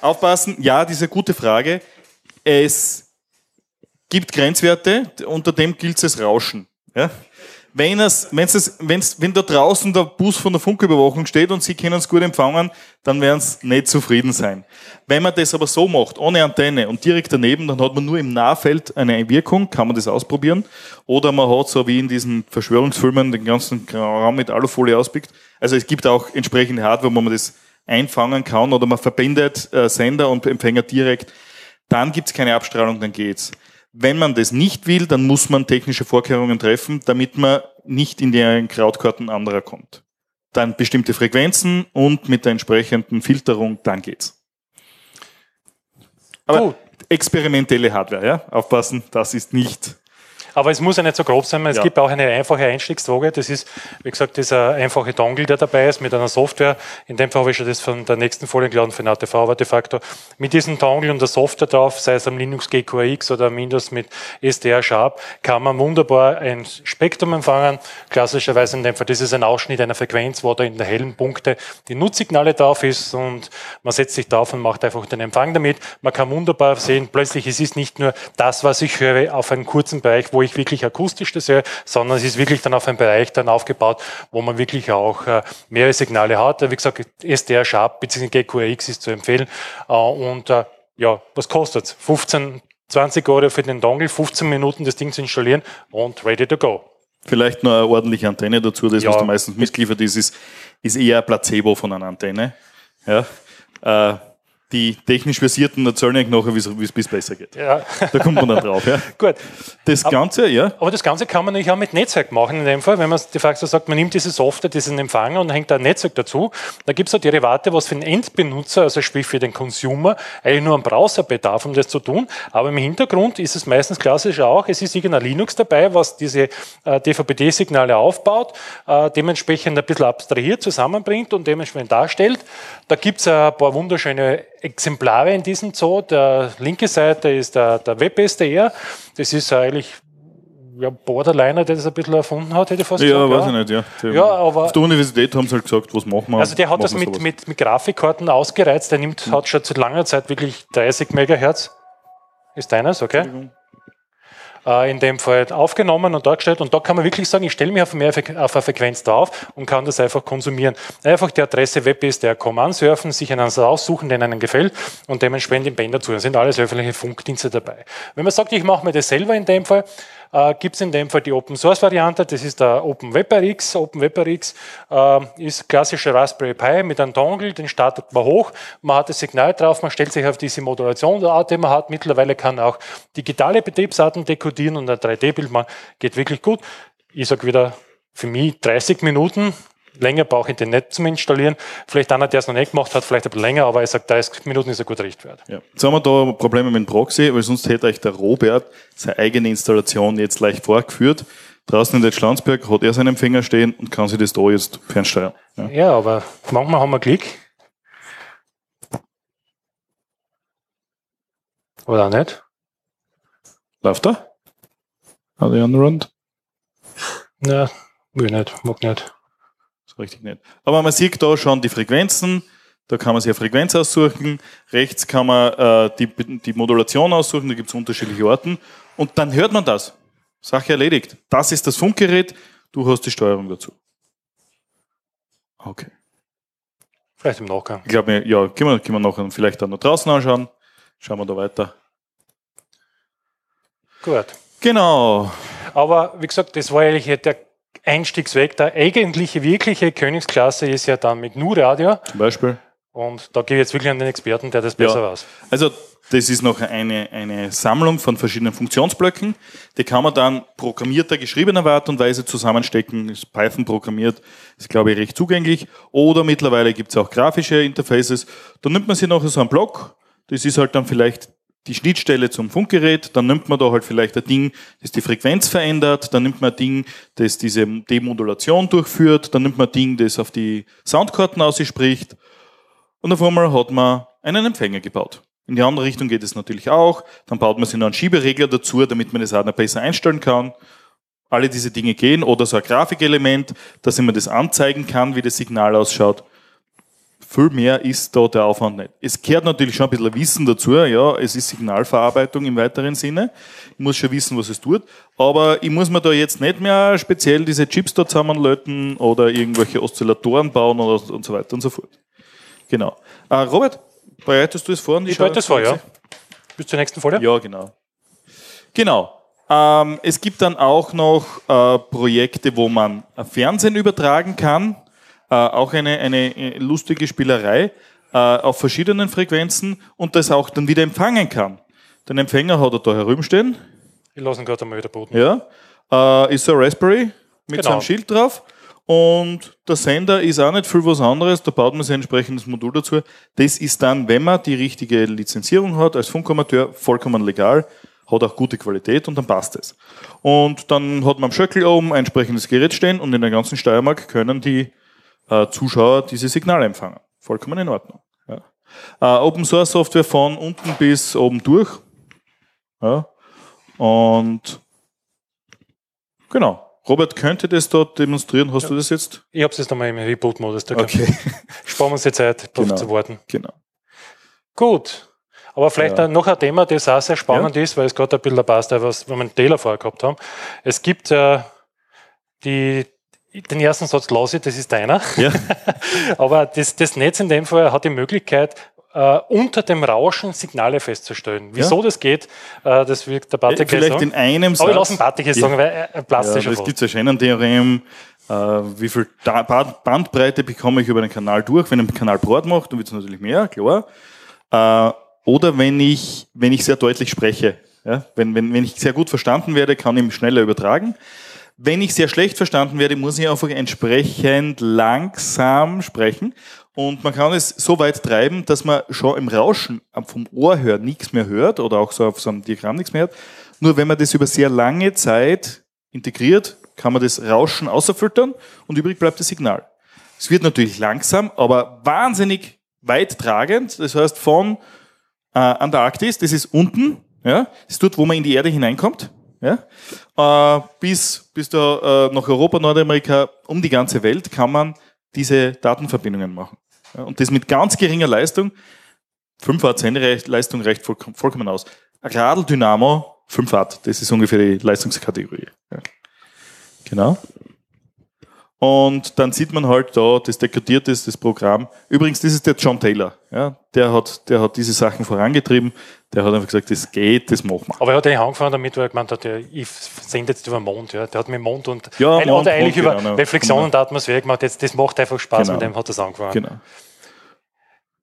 Aufpassen, ja, das ist eine gute Frage. Es gibt Grenzwerte, unter dem gilt es als Rauschen. Ja? Wenn da draußen der Bus von der Funküberwachung steht und Sie können es gut empfangen, dann werden Sie nicht zufrieden sein. Wenn man das aber so macht, ohne Antenne und direkt daneben, dann hat man nur im Nahfeld eine Wirkung, kann man das ausprobieren. Oder man hat, so wie in diesen Verschwörungsfilmen, den ganzen Raum mit Alufolie auspickt. Also es gibt auch entsprechende Hardware, wo man das einfangen kann oder man verbindet Sender und Empfänger direkt. Dann gibt es keine Abstrahlung, dann geht's. Wenn man das nicht will, dann muss man technische Vorkehrungen treffen, damit man nicht in die Krautkarten anderer kommt. Dann bestimmte Frequenzen und mit der entsprechenden Filterung, dann geht's. Aber experimentelle Hardware, ja? Aufpassen, das ist nicht... Aber es muss ja nicht so grob sein, es gibt auch eine einfache Einstiegsdroge. Das ist, wie gesagt, dieser einfache Dongle, der dabei ist, mit einer Software. In dem Fall habe ich schon das von der nächsten Folie geladen, von ATV, aber de facto. Mit diesem Dongle und der Software drauf, sei es am Linux GQRX oder am Windows mit SDR Sharp, kann man wunderbar ein Spektrum empfangen. Klassischerweise in dem Fall, das ist ein Ausschnitt einer Frequenz, wo da in den hellen Punkte die Nutzsignale drauf ist und man setzt sich drauf und macht einfach den Empfang damit. Man kann wunderbar sehen, plötzlich es ist nicht nur das, was ich höre, auf einem kurzen Bereich, wo ich wirklich akustisch das höre, sondern es ist wirklich dann auf einen Bereich dann aufgebaut, wo man wirklich auch mehrere Signale hat. Wie gesagt, SDR Sharp bzw. GQRX ist zu empfehlen. Und ja, was kostet es? 15, 20 Euro für den Dongle, 15 Minuten das Ding zu installieren und ready to go. Vielleicht noch eine ordentliche Antenne dazu, das was da meistens mitgeliefert ist, ist eher ein Placebo von einer Antenne. Ja. die technisch Versierten erzählen eigentlich nachher, wie es besser geht. Ja. Da kommt man dann drauf. Ja. Gut. Das Ganze, aber das Ganze kann man natürlich auch mit Netzwerk machen in dem Fall, wenn man de facto sagt, man nimmt diese Software, diesen Empfang und hängt da ein Netzwerk dazu. Da gibt es auch Derivate, was für den Endbenutzer, also sprich für den Consumer, eigentlich nur einen Browser bedarf, um das zu tun. Aber im Hintergrund ist es meistens klassisch auch, es ist irgendein Linux dabei, was diese DVB-T-Signale aufbaut, dementsprechend ein bisschen abstrahiert zusammenbringt und dementsprechend darstellt. Da gibt es ein paar wunderschöne Exemplare in diesem Zoo. Der linke Seite ist der Web-SDR. Das ist eigentlich Borderliner, der das ein bisschen erfunden hat, hätte ich fast gesagt. Weiß ich nicht, aber auf der Universität haben sie halt gesagt, was machen wir? Also der hat das mit Grafikkarten ausgereizt. Der hat schon seit langer Zeit wirklich 30 Megahertz. Ist deines, okay? In dem Fall aufgenommen und dargestellt. Und da kann man wirklich sagen, ich stelle mich auf eine Frequenz drauf und kann das einfach konsumieren. Einfach die Adresse web.sdr.com ansurfen, sich einen raussuchen, den einem gefällt und dementsprechend den Bänder zu. Da sind alles öffentliche Funkdienste dabei. Wenn man sagt, ich mache mir das selber in dem Fall, gibt es in dem Fall die Open-Source-Variante, das ist der OpenWebRX. OpenWebRX ist klassischer Raspberry Pi mit einem Dongle, den startet man hoch, man hat das Signal drauf, man stellt sich auf diese Modulationsart, die man hat. Mittlerweile kann auch digitale Betriebsarten dekodieren und ein 3D-Bild machen. Geht wirklich gut. Ich sage wieder, für mich 30 Minuten. Länger brauche ich den nicht zum Installieren. Vielleicht einer, der es noch nicht gemacht hat, vielleicht ein bisschen länger, aber ich sage, 30 Minuten ist ein guter Richtwert. Ja. Jetzt haben wir da Probleme mit dem Proxy, weil sonst hätte euch der Robert seine eigene Installation jetzt leicht vorgeführt. Draußen in der Schlanzberg hat er seinen Empfänger stehen und kann sich das da jetzt fernsteuern. Ja, aber manchmal haben wir Glück. Oder auch nicht. Läuft er? Hat er einen Rund? Nein, will nicht, mag nicht. Richtig nett. Aber man sieht da schon die Frequenzen, da kann man sich eine Frequenz aussuchen, rechts kann man die Modulation aussuchen, da gibt es unterschiedliche Orten und dann hört man das. Sache erledigt. Das ist das Funkgerät, du hast die Steuerung dazu. Okay. Vielleicht im Nachgang. Ich glaube, können wir nachher vielleicht dann noch draußen anschauen. Schauen wir da weiter. Gut. Genau. Aber wie gesagt, das war eigentlich der Einstiegsweg. Der eigentliche, wirkliche Königsklasse ist ja dann mit NuRadio. Zum Beispiel. Und da gehe ich jetzt wirklich an den Experten, der das besser weiß. Also das ist noch eine Sammlung von verschiedenen Funktionsblöcken. Die kann man dann programmierter, geschriebener Art und Weise zusammenstecken. Ist Python programmiert, ist glaube ich recht zugänglich. Oder mittlerweile gibt es auch grafische Interfaces. Da nimmt man sich nachher so einen Block. Das ist halt dann vielleicht die Schnittstelle zum Funkgerät, dann nimmt man da halt vielleicht ein Ding, das die Frequenz verändert, dann nimmt man ein Ding, das diese Demodulation durchführt, dann nimmt man ein Ding, das auf die Soundkarten ausspricht und auf einmal hat man einen Empfänger gebaut. In die andere Richtung geht es natürlich auch, dann baut man sich noch einen Schieberegler dazu, damit man das auch noch besser einstellen kann. Alle diese Dinge gehen oder so ein Grafikelement, dass man das anzeigen kann, wie das Signal ausschaut. Viel mehr ist da der Aufwand nicht. Es gehört natürlich schon ein bisschen Wissen dazu, es ist Signalverarbeitung im weiteren Sinne. Ich muss schon wissen, was es tut, aber ich muss mir da jetzt nicht mehr speziell diese Chips da zusammenlöten oder irgendwelche Oszillatoren bauen oder, und so weiter und so fort. Genau. Robert, bereitest du es vor? Ich bereite es vor, ja. Bis zur nächsten Folie? Ja, genau. Es gibt dann auch noch Projekte, wo man Fernsehen übertragen kann. Auch eine lustige Spielerei auf verschiedenen Frequenzen und das auch dann wieder empfangen kann. Den Empfänger hat er da herumstehen. Ich lasse ihn gerade einmal wieder booten. Ja, ist so ein Raspberry mit seinem Schild drauf und der Sender ist auch nicht viel was anderes, da baut man sich ein entsprechendes Modul dazu. Das ist dann, wenn man die richtige Lizenzierung hat, als Funkamateur vollkommen legal, hat auch gute Qualität und dann passt es. Und dann hat man am Schöckel oben ein entsprechendes Gerät stehen und in der ganzen Steiermark können die Zuschauer diese Signale empfangen. Vollkommen in Ordnung. Ja. Open Source Software von unten bis oben durch. Ja. Und genau. Robert, könnte das dort demonstrieren? Hast du das jetzt? Ich habe es jetzt einmal im Reboot-Modus. Okay. Sparen wir uns die Zeit, darauf zu warten. Genau. Gut. Aber vielleicht noch ein Thema, das auch sehr spannend ist, weil es gerade ein bisschen passt, was wir mit Taylor vorher gehabt haben. Es gibt den ersten Satz lasse ich, das ist deiner. Ja. Aber das Netz in dem Fall hat die Möglichkeit, unter dem Rauschen Signale festzustellen. Wieso das geht, das wird der Patrick vielleicht sagen. In einem Satz. Aber ich lasse den Patrick jetzt sagen, weil er plastischer ist. Es gibt ein Shannon-Theorem, wie viel Bandbreite bekomme ich über den Kanal durch, wenn ein Kanal Broad macht, dann wird es natürlich mehr, klar. Oder wenn ich sehr deutlich spreche. Ja? Wenn ich sehr gut verstanden werde, kann ich schneller übertragen. Wenn ich sehr schlecht verstanden werde, muss ich einfach entsprechend langsam sprechen. Und man kann es so weit treiben, dass man schon im Rauschen vom Ohr her nichts mehr hört oder auch so auf so einem Diagramm nichts mehr hört. Nur wenn man das über sehr lange Zeit integriert, kann man das Rauschen außerfiltern und übrig bleibt das Signal. Es wird natürlich langsam, aber wahnsinnig weit tragend. Das heißt, von Antarktis, das ist unten, ja, das ist dort, wo man in die Erde hineinkommt, ja, bis da nach Europa, Nordamerika, um die ganze Welt kann man diese Datenverbindungen machen. Ja, und das mit ganz geringer Leistung, 5 Watt Sendeleistung reicht vollkommen aus. Ein Radl Dynamo, 5 Watt, das ist ungefähr die Leistungskategorie. Ja. Genau. Und dann sieht man halt da, das dekodiert ist, das Programm. Übrigens, das ist der John Taylor. Ja, der hat diese Sachen vorangetrieben. Der hat einfach gesagt, das geht, das machen wir. Aber er hat eigentlich angefangen damit, weil er gemeint hat, ich sende jetzt über den Mond. Ja. Der hat mit Mond und ja, Mond, eigentlich Mond, über genau, Reflexionen und Atmosphäre gemacht. Jetzt, das macht einfach Spaß, genau. Mit dem hat das angefangen. Genau.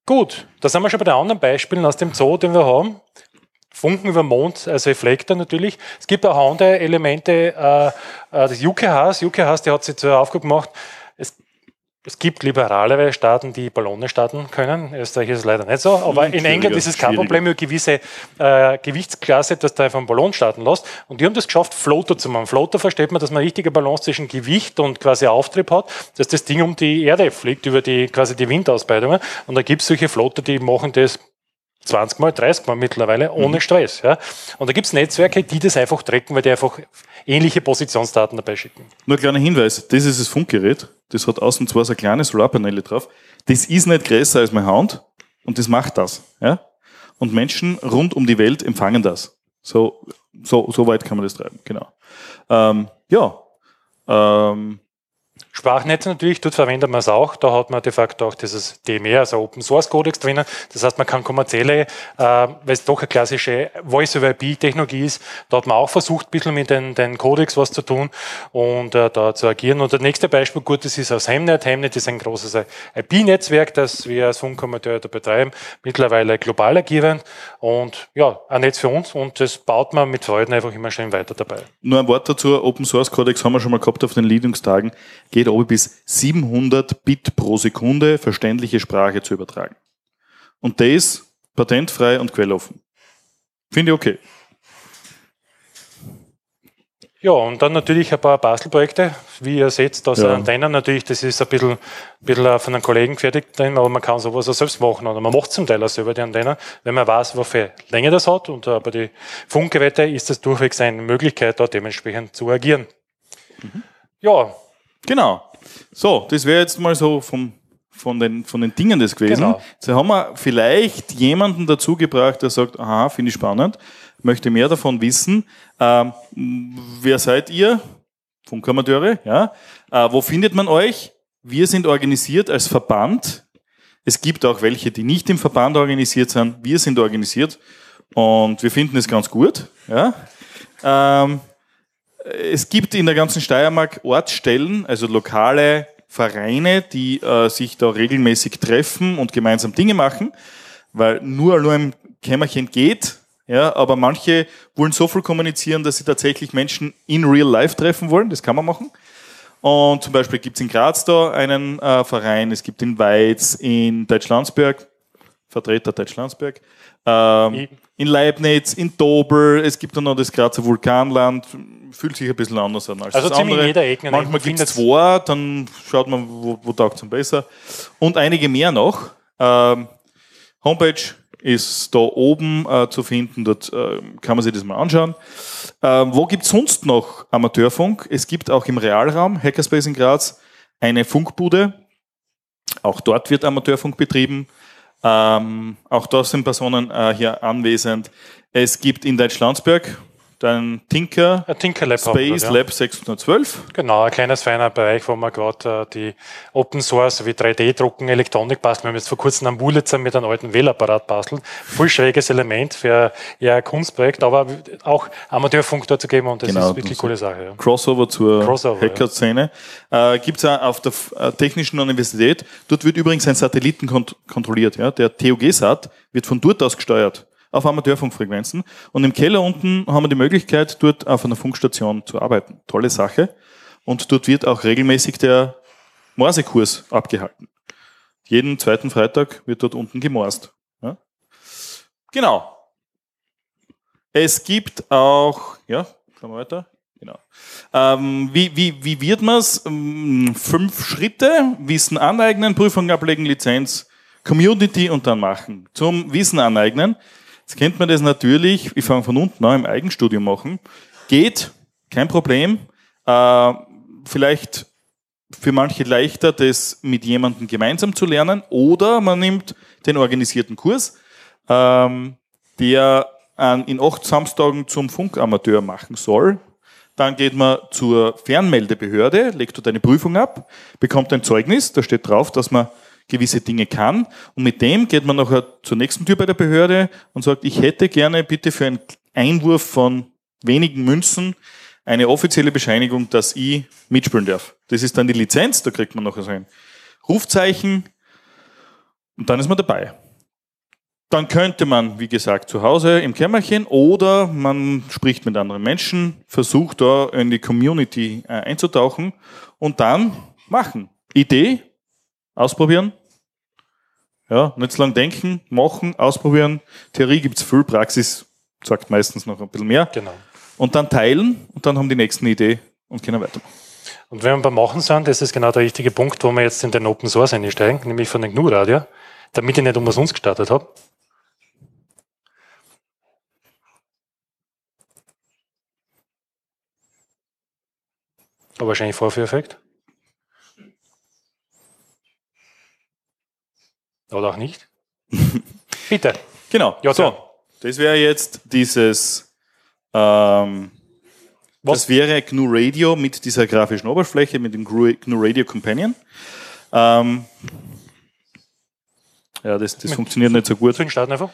Gut, da sind wir schon bei den anderen Beispielen aus dem Zoo, den wir haben. Funken über Mond, also Reflektor natürlich. Es gibt auch andere Elemente des UKHs. UKHs, der hat sich zur Aufgabe gemacht, es gibt liberalere Staaten, die Ballone starten können. In Österreich ist es leider nicht so, aber in England ist es kein Problem über gewisse Gewichtsklasse, dass du einfach einen Ballon starten lässt. Und die haben das geschafft, Floater zu machen. Floater versteht man, dass man eine richtige Balance zwischen Gewicht und quasi Auftrieb hat, dass das Ding um die Erde fliegt, über die quasi die Windausbreitungen. Und da gibt es solche Floater, die machen das 20 Mal, 30 Mal mittlerweile, ohne Stress. Ja. Und da gibt es Netzwerke, die das einfach tracken, weil die einfach ähnliche Positionsdaten dabei schicken. Nur ein kleiner Hinweis, das ist das Funkgerät, das hat außen zwar so ein kleines Solarpanel drauf, das ist nicht größer als meine Hand und das macht das. Ja. Und Menschen rund um die Welt empfangen das. So weit kann man das treiben, genau. Sprachnetze natürlich, dort verwendet man es auch. Da hat man de facto auch dieses DMR, also Open Source Codex drinnen. Das heißt, man kann kommerzielle, weil es doch eine klassische Voice-over-IP-Technologie ist, da hat man auch versucht, ein bisschen mit den Codex was zu tun und da zu agieren. Und das nächste Beispiel, gut, das ist aus Hamnet. Hamnet ist ein großes IP-Netzwerk, das wir als Funkamateur da betreiben, mittlerweile global agierend und ja, ein Netz für uns und das baut man mit Freuden einfach immer schön weiter dabei. Nur ein Wort dazu, Open Source Codex haben wir schon mal gehabt auf den Leadungstagen. Geht oben bis 700 Bit pro Sekunde verständliche Sprache zu übertragen. Und das patentfrei und quelloffen. Finde ich okay. Ja, und dann natürlich ein paar Bastelprojekte. Wie ihr seht, da sind Antennen natürlich, das ist ein bisschen von einem Kollegen fertig drin, aber man kann sowas auch selbst machen. Oder man macht zum Teil auch selber die Antennen, wenn man weiß, welche Länge das hat. Und bei den Funkgeräten ist das durchwegs eine Möglichkeit, da dementsprechend zu agieren. Mhm. Ja, genau. So, das wäre jetzt mal so von den Dingen das gewesen. Genau. Jetzt haben wir vielleicht jemanden dazu gebracht, der sagt, aha, finde ich spannend, möchte mehr davon wissen. Wer seid ihr? Funkamateure, ja. Wo findet man euch? Wir sind organisiert als Verband. Es gibt auch welche, die nicht im Verband organisiert sind. Wir sind organisiert und wir finden es ganz gut. Ja. Es gibt in der ganzen Steiermark Ortsstellen, also lokale Vereine, die sich da regelmäßig treffen und gemeinsam Dinge machen, weil nur im Kämmerchen geht, ja, aber manche wollen so viel kommunizieren, dass sie tatsächlich Menschen in real life treffen wollen, das kann man machen. Und zum Beispiel gibt es in Graz da einen Verein, es gibt in Weiz, in Deutschlandsberg, Vertreter Deutschlandsberg, in Leibniz, in Dobel, es gibt dann noch das Grazer Vulkanland, fühlt sich ein bisschen anders an als also das andere. Jeder Ecke, manchmal gibt es zwei, dann schaut man, wo taugt es am besser. Und einige mehr noch. Homepage ist da oben zu finden, dort kann man sich das mal anschauen. Wo gibt es sonst noch Amateurfunk? Es gibt auch im Realraum, Hackerspace in Graz, eine Funkbude. Auch dort wird Amateurfunk betrieben. Auch da sind Personen hier anwesend. Es gibt in Deutschlandsberg, Dann Tinker Lab Space wir, ja. Lab 612. Genau, ein kleines feiner Bereich, wo man gerade die Open Source wie 3D-Drucken, Elektronik basteln. Wir haben jetzt vor kurzem einen Wurlitzer mit einem alten Wählapparat bastelt. Voll schräges Element für eher ein Kunstprojekt, aber auch Amateurfunk dazu geben und das genau, ist wirklich eine coole Sache. Ja. Crossover zur Hacker-Szene. Ja. Gibt es auch auf der Technischen Universität. Dort wird übrigens ein Satelliten kontrolliert. Ja? Der TOG-SAT wird von dort aus gesteuert. Auf Amateurfunkfrequenzen. Und im Keller unten haben wir die Möglichkeit, dort auf einer Funkstation zu arbeiten. Tolle Sache. Und dort wird auch regelmäßig der Morsekurs abgehalten. Jeden zweiten Freitag wird dort unten gemorst. Ja? Genau. Es gibt auch, ja, schauen wir weiter. Genau. Wie wird man es? 5 Schritte. Wissen aneignen, Prüfung ablegen, Lizenz, Community und dann machen. Zum Wissen aneignen. Jetzt kennt man das natürlich, ich fange von unten an, im Eigenstudium machen. Geht, kein Problem. Vielleicht für manche leichter, das mit jemandem gemeinsam zu lernen. Oder man nimmt den organisierten Kurs, der in 8 Samstagen zum Funkamateur machen soll. Dann geht man zur Fernmeldebehörde, legt dort eine Prüfung ab, bekommt ein Zeugnis, da steht drauf, dass man gewisse Dinge kann. Und mit dem geht man nachher zur nächsten Tür bei der Behörde und sagt, ich hätte gerne bitte für einen Einwurf von wenigen Münzen eine offizielle Bescheinigung, dass ich mitspielen darf. Das ist dann die Lizenz, da kriegt man nachher so ein Rufzeichen und dann ist man dabei. Dann könnte man, wie gesagt, zu Hause im Kämmerchen oder man spricht mit anderen Menschen, versucht da in die Community einzutauchen und dann machen. Idee, ausprobieren, ja, nicht zu lang denken, machen, ausprobieren. Theorie gibt es viel, Praxis sagt meistens noch ein bisschen mehr. Genau. Und dann teilen und dann haben die nächsten Idee und können weitermachen. Und wenn wir beim Machen sind, das ist genau der richtige Punkt, wo wir jetzt in den Open Source einsteigen, nämlich von den GNU-Radio, damit ich nicht umsonst gestartet habe. Aber wahrscheinlich Vorführeffekt. Oder auch nicht. Bitte. Genau. Ja, so. Das wäre jetzt dieses das wäre GNU-Radio mit dieser grafischen Oberfläche, mit dem GNU-Radio Companion. Ja, das funktioniert nicht so gut. Sollen wir starten einfach?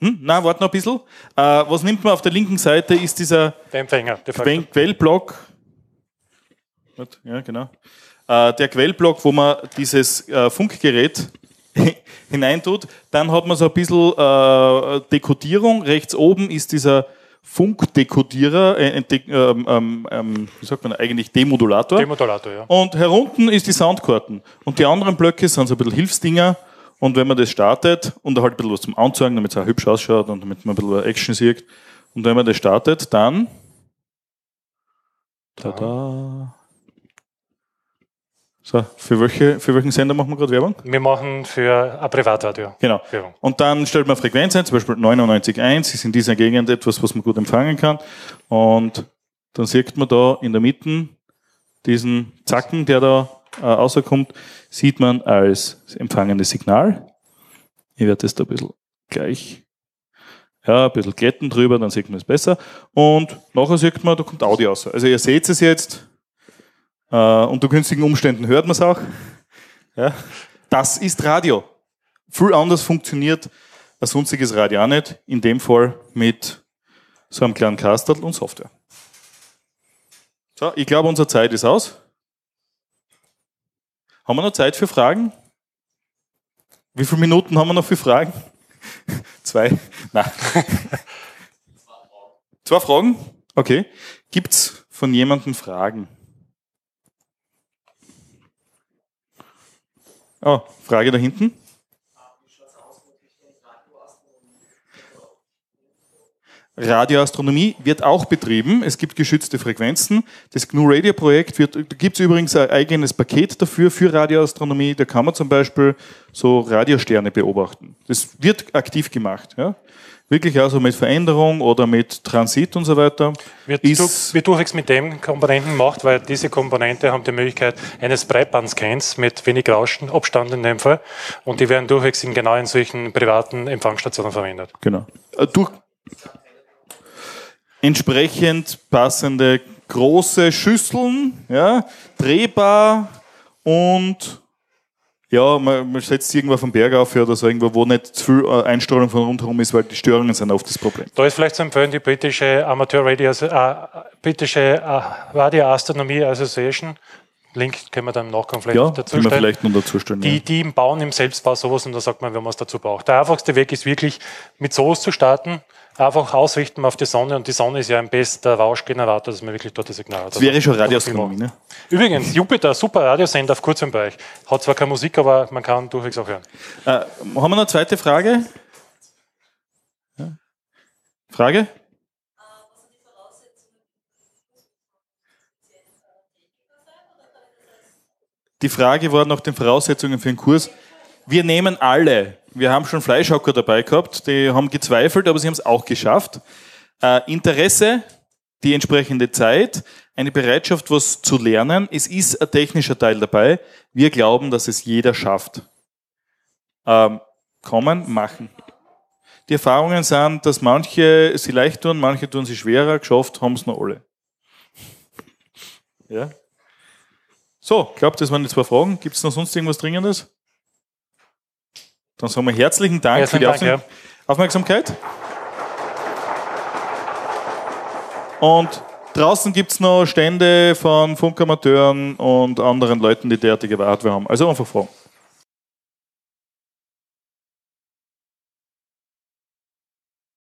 Nein, warte noch ein bisschen. Was nimmt man auf der linken Seite ist dieser der Empfänger, der Quellblock. Ja, genau. Der Quellblock, wo man dieses Funkgerät hineintut, dann hat man so ein bisschen Dekodierung. Rechts oben ist dieser Funkdekodierer, wie sagt man eigentlich, Demodulator. Demodulator, ja. Und herunten ist die Soundkarten. Und die anderen Blöcke sind so ein bisschen Hilfsdinger. Und wenn man das startet und da halt ein bisschen was zum Anzeigen, damit es auch hübsch ausschaut und damit man ein bisschen Action sieht. Und wenn man das startet, dann tada. So, für welchen Sender machen wir gerade Werbung? Wir machen für ein Privatradio. Genau. Werbung. Und dann stellt man Frequenz ein, zum Beispiel 99.1, ist in dieser Gegend etwas, was man gut empfangen kann. Und dann sieht man da in der Mitte diesen Zacken, der da rauskommt, sieht man als empfangendes Signal. Ich werde das da ein bisschen gleich, ja, ein bisschen glätten drüber, dann sieht man es besser. Und nachher sieht man, da kommt Audio raus. Also ihr seht es jetzt. Unter günstigen Umständen hört man es auch. Ja. Das ist Radio. Viel anders funktioniert ein sonstiges Radio auch nicht. In dem Fall mit so einem kleinen Kastel und Software. So, ich glaube, unsere Zeit ist aus. Haben wir noch Zeit für Fragen? Wie viele Minuten haben wir noch für Fragen? 2? Nein. 2 Fragen? Okay. Gibt es von jemandem Fragen? Oh, Frage da hinten. Radioastronomie wird auch betrieben. Es gibt geschützte Frequenzen. Das GNU-Radio-Projekt wird, da gibt es übrigens ein eigenes Paket dafür, für Radioastronomie. Da kann man zum Beispiel so Radiosterne beobachten. Das wird aktiv gemacht. Ja? Wirklich also mit Veränderung oder mit Transit und so weiter. Wird durchwegs mit den Komponenten gemacht, weil diese Komponente haben die Möglichkeit eines Breitbandscans mit wenig Rauschen, Abstand in dem Fall. Und die werden durchwegs genau in solchen privaten Empfangsstationen verwendet. Genau. entsprechend passende große Schüsseln, ja, drehbar und ja, man setzt irgendwo vom Berg auf oder so, irgendwo, wo nicht zu viel Einstrahlung von rundherum ist, weil die Störungen sind oft das Problem. Da ist vielleicht zu empfehlen, die britische Radio Astronomie Association. Link können wir dann im Nachgang vielleicht dazu stellen. Vielleicht noch dazu stellen, die im Bauen, im Selbstbau sowas, und da sagt man, wenn man es dazu braucht. Der einfachste Weg ist wirklich, mit sowas zu starten, einfach ausrichten auf die Sonne, und die Sonne ist ja ein bester Rauschgenerator, dass man wirklich dort das Signal hat. Das wäre schon Radioastronomie, ne? Übrigens, Jupiter, super Radiosender auf kurzem Bereich. Hat zwar keine Musik, aber man kann durchwegs auch hören. Haben wir noch eine zweite Frage? Ja. Frage? Die Frage war nach den Voraussetzungen für den Kurs. Wir nehmen alle. Wir haben schon Fleischhocker dabei gehabt, die haben gezweifelt, aber sie haben es auch geschafft. Interesse, die entsprechende Zeit, eine Bereitschaft, was zu lernen. Es ist ein technischer Teil dabei. Wir glauben, dass es jeder schafft. Kommen, machen. Die Erfahrungen sind, dass manche sie leicht tun, manche tun sie schwerer. Geschafft haben es noch alle. Ja. So, ich glaube, das waren die zwei Fragen. Gibt es noch sonst irgendwas Dringendes? Dann sagen wir herzlichen Dank für die Aufmerksamkeit. Und draußen gibt es noch Stände von Funkamateuren und anderen Leuten, die derartige Hardware haben. Also einfach fragen.